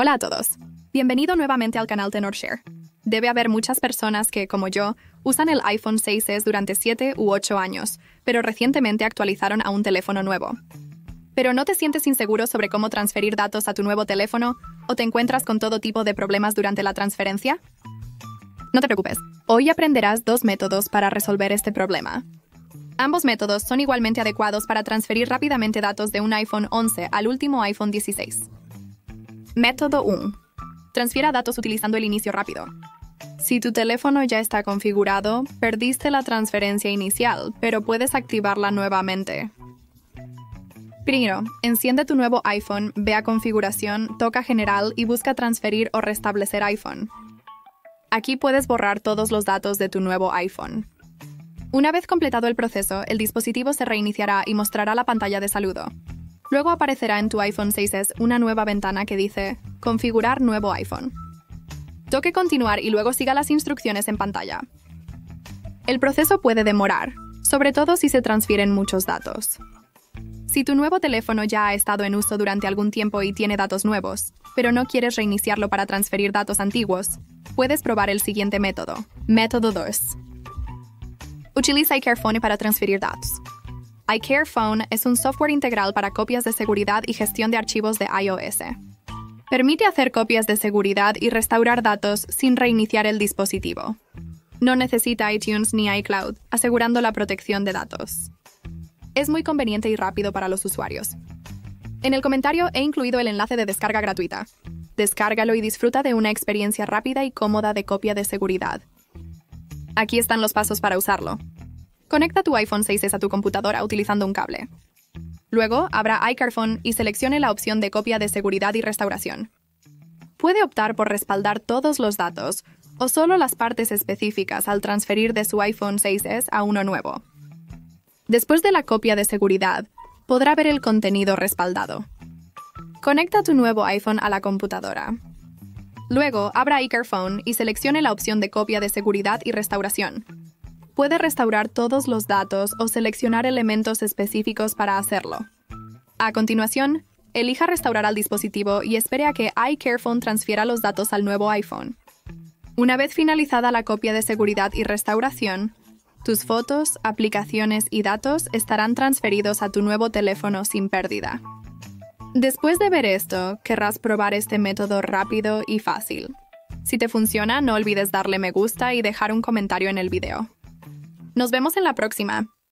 Hola a todos. Bienvenido nuevamente al canal Tenorshare. Debe haber muchas personas que, como yo, usan el iPhone 6s durante 7 u 8 años, pero recientemente actualizaron a un teléfono nuevo. ¿Pero no te sientes inseguro sobre cómo transferir datos a tu nuevo teléfono o te encuentras con todo tipo de problemas durante la transferencia? No te preocupes. Hoy aprenderás dos métodos para resolver este problema. Ambos métodos son igualmente adecuados para transferir rápidamente datos de un iPhone 11 al último iPhone 16. Método 1. Transfiera datos utilizando el inicio rápido. Si tu teléfono ya está configurado, perdiste la transferencia inicial, pero puedes activarla nuevamente. Primero, enciende tu nuevo iPhone, ve a Configuración, toca General y busca Transferir o Restablecer iPhone. Aquí puedes borrar todos los datos de tu nuevo iPhone. Una vez completado el proceso, el dispositivo se reiniciará y mostrará la pantalla de saludo. Luego aparecerá en tu iPhone 6s una nueva ventana que dice Configurar nuevo iPhone. Toque Continuar y luego siga las instrucciones en pantalla. El proceso puede demorar, sobre todo si se transfieren muchos datos. Si tu nuevo teléfono ya ha estado en uso durante algún tiempo y tiene datos nuevos, pero no quieres reiniciarlo para transferir datos antiguos, puedes probar el siguiente método. Método 2. Utiliza iCareFone para transferir datos. iCareFone es un software integral para copias de seguridad y gestión de archivos de iOS. Permite hacer copias de seguridad y restaurar datos sin reiniciar el dispositivo. No necesita iTunes ni iCloud, asegurando la protección de datos. Es muy conveniente y rápido para los usuarios. En el comentario he incluido el enlace de descarga gratuita. Descárgalo y disfruta de una experiencia rápida y cómoda de copia de seguridad. Aquí están los pasos para usarlo. Conecta tu iPhone 6s a tu computadora utilizando un cable. Luego, abra iCareFone y seleccione la opción de copia de seguridad y restauración. Puede optar por respaldar todos los datos o solo las partes específicas al transferir de su iPhone 6s a uno nuevo. Después de la copia de seguridad, podrá ver el contenido respaldado. Conecta tu nuevo iPhone a la computadora. Luego, abra iCareFone y seleccione la opción de copia de seguridad y restauración. Puede restaurar todos los datos o seleccionar elementos específicos para hacerlo. A continuación, elija restaurar al dispositivo y espere a que iCareFone transfiera los datos al nuevo iPhone. Una vez finalizada la copia de seguridad y restauración, tus fotos, aplicaciones y datos estarán transferidos a tu nuevo teléfono sin pérdida. Después de ver esto, querrás probar este método rápido y fácil. Si te funciona, no olvides darle me gusta y dejar un comentario en el video. Nos vemos en la próxima.